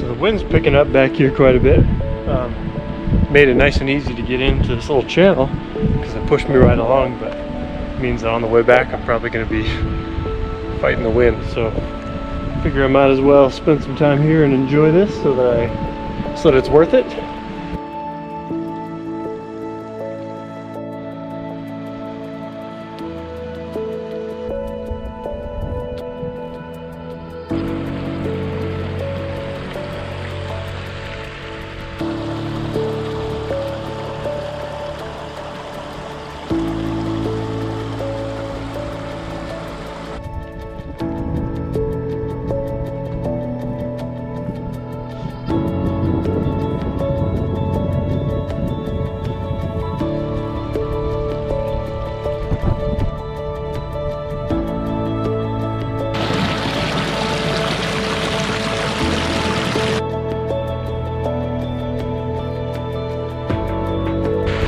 The wind's picking up back here quite a bit. Made it nice and easy to get into this little channel because it pushed me right along, but it means that on the way back I'm probably going to be fighting the wind, so I figure I might as well spend some time here and enjoy this so that it's worth it.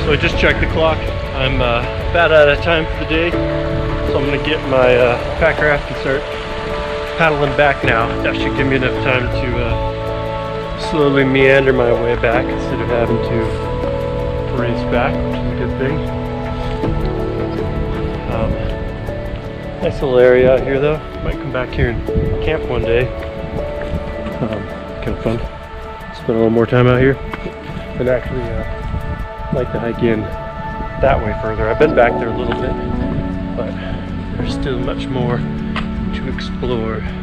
So I just checked the clock. I'm about out of time for the day, so I'm gonna get my pack raft and start paddling back now. That should give me enough time to slowly meander my way back instead of having to race back, which is a good thing. Nice little area out here though. Might come back here and camp one day. Kind of fun. Spend a little more time out here, but actually like to hike in that way further. I've been back there a little bit, but there's still much more to explore.